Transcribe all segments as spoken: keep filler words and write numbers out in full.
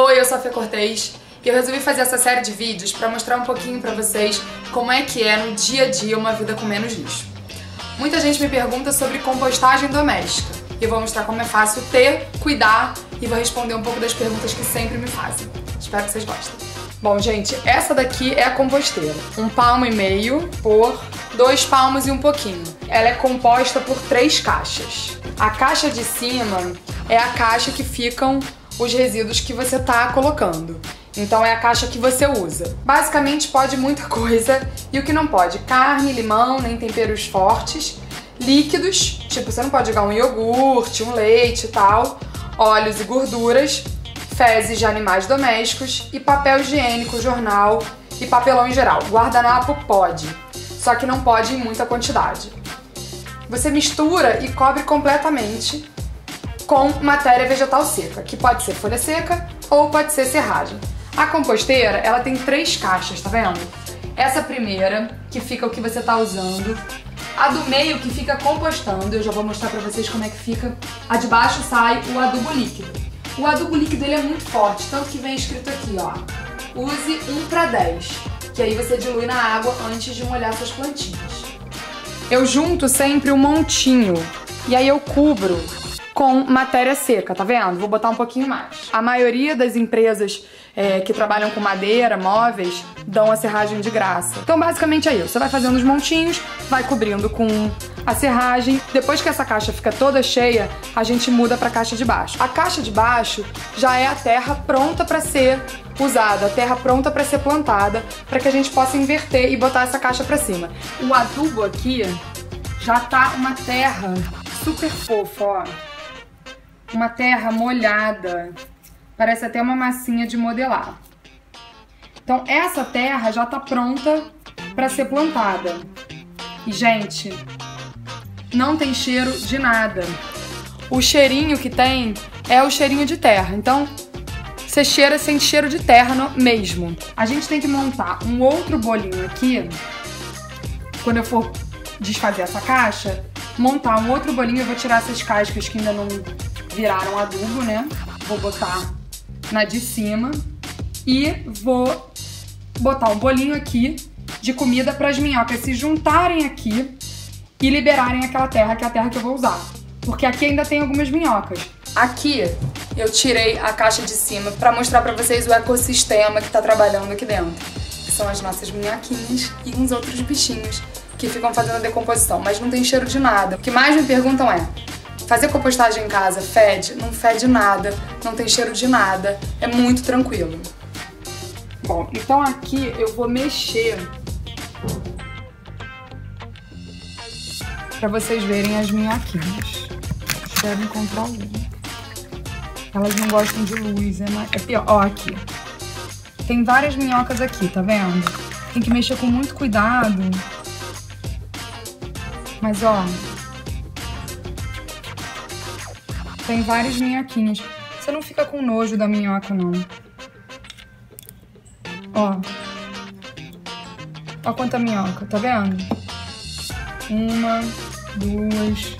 Oi, eu sou a Fê Cortez e eu resolvi fazer essa série de vídeos para mostrar um pouquinho para vocês como é que é no dia a dia uma vida com menos lixo. Muita gente me pergunta sobre compostagem doméstica e eu vou mostrar como é fácil ter, cuidar e vou responder um pouco das perguntas que sempre me fazem. Espero que vocês gostem. Bom, gente, essa daqui é a composteira. Um palmo e meio por dois palmos e um pouquinho. Ela é composta por três caixas. A caixa de cima é a caixa que ficam os resíduos que você tá colocando. Então é a caixa que você usa. Basicamente pode muita coisa e o que não pode? Carne, limão, nem temperos fortes. Líquidos, tipo você não pode jogar um iogurte, um leite e tal. Óleos e gorduras. Fezes de animais domésticos e papel higiênico, jornal e papelão em geral. Guardanapo pode, só que não pode em muita quantidade. Você mistura e cobre completamente com matéria vegetal seca, que pode ser folha seca ou pode ser serragem. A composteira, ela tem três caixas, tá vendo? Essa primeira, que fica o que você tá usando. A do meio, que fica compostando. Eu já vou mostrar pra vocês como é que fica. A de baixo sai o adubo líquido. O adubo líquido, ele é muito forte, tanto que vem escrito aqui, ó. Use um para dez, que aí você dilui na água antes de molhar suas plantinhas. Eu junto sempre um montinho e aí eu cubro com matéria seca, tá vendo? Vou botar um pouquinho mais. A maioria das empresas é, que trabalham com madeira, móveis, dão a serragem de graça. Então basicamente é isso, você vai fazendo os montinhos, vai cobrindo com a serragem. Depois que essa caixa fica toda cheia, a gente muda pra caixa de baixo. A caixa de baixo já é a terra pronta pra ser usada, a terra pronta pra ser plantada, pra que a gente possa inverter e botar essa caixa pra cima. O adubo aqui já tá uma terra super fofa, ó. Uma terra molhada, parece até uma massinha de modelar. Então essa terra já tá pronta para ser plantada. E gente, não tem cheiro de nada. O cheirinho que tem é o cheirinho de terra, então você cheira sem cheiro de terra mesmo. A gente tem que montar um outro bolinho aqui, quando eu for desfazer essa caixa, montar um outro bolinho, eu vou tirar essas cascas que ainda não viraram adubo, né? Vou botar na de cima e vou botar um bolinho aqui de comida para as minhocas se juntarem aqui e liberarem aquela terra, que é a terra que eu vou usar. Porque aqui ainda tem algumas minhocas. Aqui eu tirei a caixa de cima para mostrar para vocês o ecossistema que tá trabalhando aqui dentro. Que são as nossas minhoquinhas e uns outros bichinhos que ficam fazendo a decomposição, mas não tem cheiro de nada. O que mais me perguntam é: fazer compostagem em casa fede? Não fede nada, não tem cheiro de nada, é muito tranquilo. Bom, então aqui eu vou mexer para vocês verem as minhoquinhas. Quero encontrar uma. Elas não gostam de luz, é, mais... é pior. Ó, aqui. Tem várias minhocas aqui, tá vendo? Tem que mexer com muito cuidado. Mas ó, tem várias minhoquinhas. Você não fica com nojo da minhoca, não. Ó. Ó quanta minhoca, tá vendo? Uma, duas,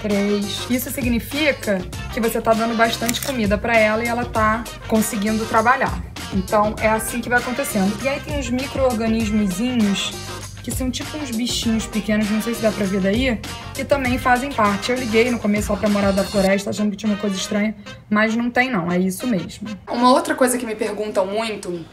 três. Isso significa que você tá dando bastante comida pra ela e ela tá conseguindo trabalhar. Então é assim que vai acontecendo. E aí tem uns micro-organismozinhos que são tipo uns bichinhos pequenos, não sei se dá pra ver daí, que também fazem parte. Eu liguei no começo lá pra Morada da Floresta achando que tinha uma coisa estranha, mas não tem não, é isso mesmo. Uma outra coisa que me perguntam muito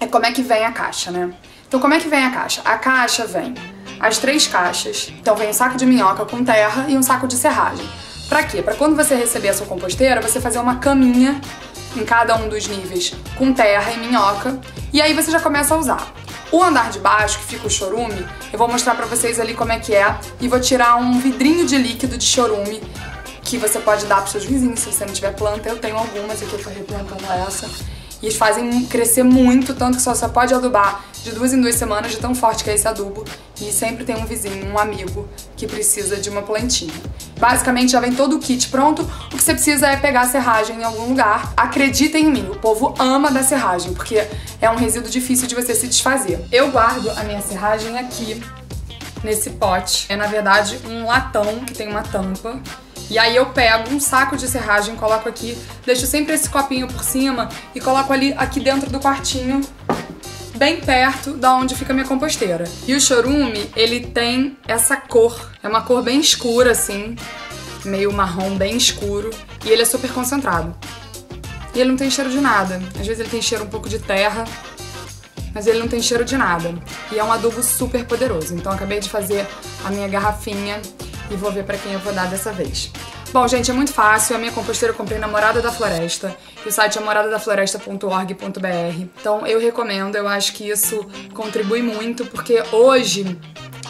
é como é que vem a caixa, né? Então como é que vem a caixa? A caixa vem as três caixas, então vem um saco de minhoca com terra e um saco de serragem. Pra quê? Pra quando você receber a sua composteira, você fazer uma caminha em cada um dos níveis com terra e minhoca, e aí você já começa a usar. O andar de baixo, que fica o chorume, eu vou mostrar pra vocês ali como é que é e vou tirar um vidrinho de líquido de chorume que você pode dar pros seus vizinhos se você não tiver planta. Eu tenho algumas aqui, eu tô replantando essa. E eles fazem crescer muito, tanto que só você pode adubar de duas em duas semanas de tão forte que é esse adubo. E sempre tem um vizinho, um amigo, que precisa de uma plantinha. Basicamente já vem todo o kit pronto. O que você precisa é pegar a serragem em algum lugar. Acreditem em mim, o povo ama da serragem, porque é um resíduo difícil de você se desfazer. Eu guardo a minha serragem aqui, nesse pote. É, na verdade, um latão que tem uma tampa. E aí eu pego um saco de serragem, coloco aqui, deixo sempre esse copinho por cima e coloco ali aqui dentro do quartinho, bem perto da onde fica a minha composteira. E o chorume, ele tem essa cor, é uma cor bem escura assim, meio marrom bem escuro, e ele é super concentrado. E ele não tem cheiro de nada, às vezes ele tem cheiro um pouco de terra, mas ele não tem cheiro de nada. E é um adubo super poderoso, então eu acabei de fazer a minha garrafinha e vou ver pra quem eu vou dar dessa vez. Bom, gente, é muito fácil. A minha composteira eu comprei na Morada da Floresta. E o site é morada da floresta ponto org ponto br. Então eu recomendo, eu acho que isso contribui muito, porque hoje,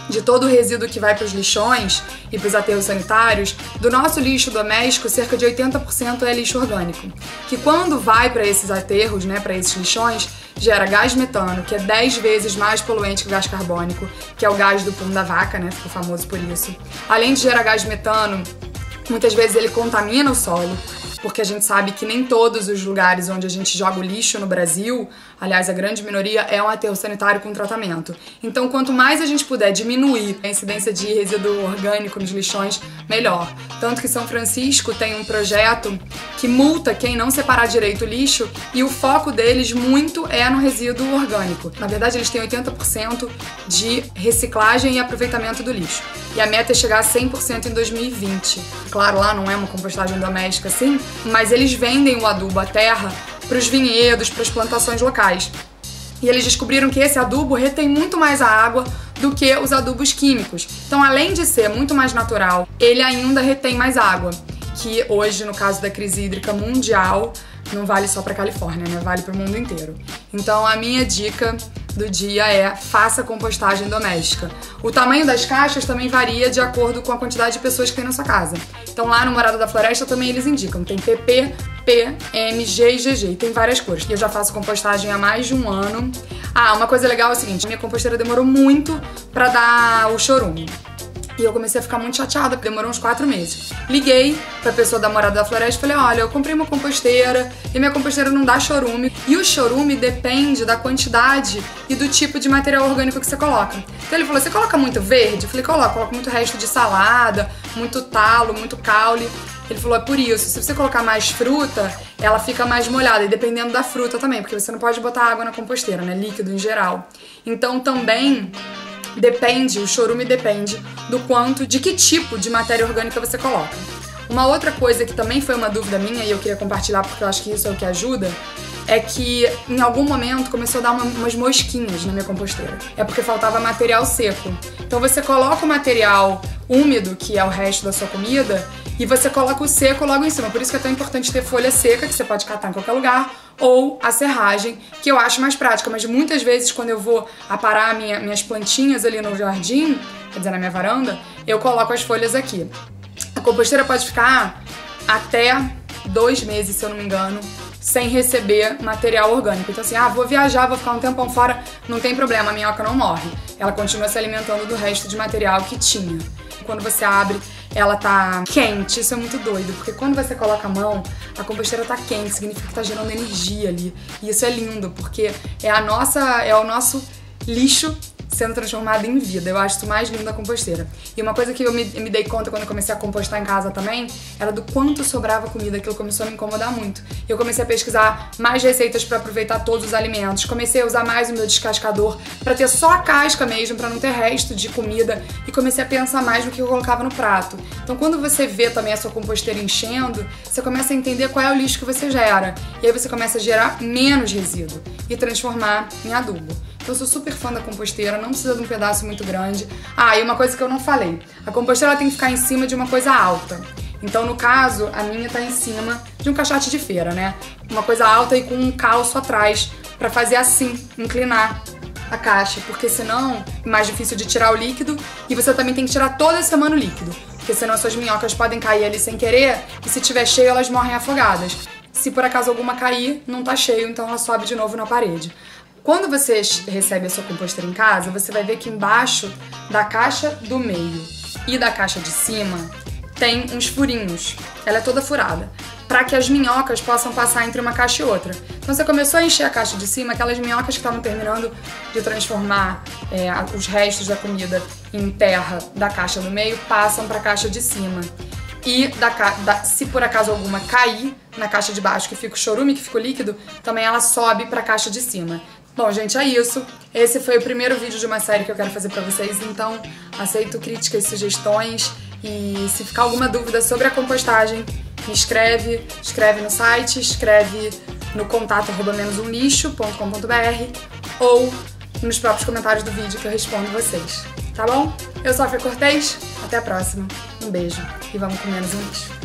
de todo o resíduo que vai para os lixões e para os aterros sanitários, do nosso lixo doméstico, cerca de oitenta por cento é lixo orgânico, que quando vai para esses aterros, né, para esses lixões, gera gás metano, que é dez vezes mais poluente que o gás carbônico, que é o gás do pum da vaca, né, ficou famoso por isso. Além de gerar gás metano, muitas vezes ele contamina o solo, porque a gente sabe que nem todos os lugares onde a gente joga o lixo no Brasil, aliás, a grande minoria, é um aterro sanitário com tratamento. Então, quanto mais a gente puder diminuir a incidência de resíduo orgânico nos lixões, melhor. Tanto que São Francisco tem um projeto que multa quem não separar direito o lixo, e o foco deles muito é no resíduo orgânico. Na verdade, eles têm oitenta por cento de reciclagem e aproveitamento do lixo. E a meta é chegar a cem por cento em dois mil e vinte. Claro, lá não é uma compostagem doméstica assim, mas eles vendem o adubo, a terra, para os vinhedos, para as plantações locais. E eles descobriram que esse adubo retém muito mais a água do que os adubos químicos. Então, além de ser muito mais natural, ele ainda retém mais água, que hoje, no caso da crise hídrica mundial, não vale só para a Califórnia, né? Vale para o mundo inteiro. Então, a minha dica do dia é: faça compostagem doméstica. O tamanho das caixas também varia de acordo com a quantidade de pessoas que tem na sua casa. Então lá no Morada da Floresta também eles indicam, tem P P, P, M, G e G G, tem várias cores. E eu já faço compostagem há mais de um ano. Ah, uma coisa legal é o seguinte: minha composteira demorou muito pra dar o chorume. E eu comecei a ficar muito chateada, porque demorou uns quatro meses. Liguei pra pessoa da Morada da Floresta e falei: olha, eu comprei uma composteira e minha composteira não dá chorume. E o chorume depende da quantidade e do tipo de material orgânico que você coloca. Então ele falou: você coloca muito verde? Eu falei: coloco, coloco muito resto de salada, muito talo, muito caule. Ele falou: é por isso, se você colocar mais fruta, ela fica mais molhada, e dependendo da fruta também, porque você não pode botar água na composteira, né, líquido em geral. Então também depende, o chorume depende do quanto, de que tipo de matéria orgânica você coloca. Uma outra coisa que também foi uma dúvida minha e eu queria compartilhar, porque eu acho que isso é o que ajuda, é que em algum momento começou a dar uma, umas mosquinhas na minha composteira. É porque faltava material seco. Então você coloca o material úmido, que é o resto da sua comida, e você coloca o seco logo em cima. Por isso que é tão importante ter folha seca, que você pode catar em qualquer lugar, ou a serragem, que eu acho mais prática. Mas muitas vezes, quando eu vou aparar minha, minhas plantinhas ali no jardim, quer dizer, na minha varanda, eu coloco as folhas aqui. A composteira pode ficar até dois meses, se eu não me engano, sem receber material orgânico. Então assim, ah, vou viajar, vou ficar um tempão fora, não tem problema, a minhoca não morre. Ela continua se alimentando do resto de material que tinha. Quando você abre, ela tá quente. Isso é muito doido, porque quando você coloca a mão, a composteira tá quente, significa que tá gerando energia ali. E isso é lindo, porque é a nossa, é o nosso lixo sendo transformado em vida. Eu acho isso mais lindo da composteira. E uma coisa que eu me, me dei conta quando eu comecei a compostar em casa também, era do quanto sobrava comida. Aquilo começou a me incomodar muito. Eu comecei a pesquisar mais receitas pra aproveitar todos os alimentos. Comecei a usar mais o meu descascador pra ter só a casca mesmo, pra não ter resto de comida. E comecei a pensar mais no que eu colocava no prato. Então quando você vê também a sua composteira enchendo, você começa a entender qual é o lixo que você gera. E aí você começa a gerar menos resíduo e transformar em adubo. Então eu sou super fã da composteira, não precisa de um pedaço muito grande. Ah, e uma coisa que eu não falei: a composteira tem que ficar em cima de uma coisa alta. Então, no caso, a minha tá em cima de um caixote de feira, né? Uma coisa alta e com um calço atrás, pra fazer assim, inclinar a caixa, porque senão é mais difícil de tirar o líquido, e você também tem que tirar toda semana o líquido, porque senão as suas minhocas podem cair ali sem querer, e se tiver cheio elas morrem afogadas. Se por acaso alguma cair, não tá cheio, então ela sobe de novo na parede. Quando você recebe a sua composteira em casa, você vai ver que embaixo da caixa do meio e da caixa de cima tem uns furinhos. Ela é toda furada, para que as minhocas possam passar entre uma caixa e outra. Então você começou a encher a caixa de cima, aquelas minhocas que estavam terminando de transformar é, os restos da comida em terra da caixa do meio passam para a caixa de cima. E da, da, se por acaso alguma cair na caixa de baixo, que fica o chorume, que fica o líquido, também ela sobe pra caixa de cima. Bom, gente, é isso. Esse foi o primeiro vídeo de uma série que eu quero fazer pra vocês, então aceito críticas e sugestões. E se ficar alguma dúvida sobre a compostagem, me escreve, escreve no site, escreve no contato arroba menos um lixo ponto com ponto br ou nos próprios comentários do vídeo que eu respondo vocês, tá bom? Eu sou a Fê Cortez, até a próxima, um beijo e vamos com menos um lixo.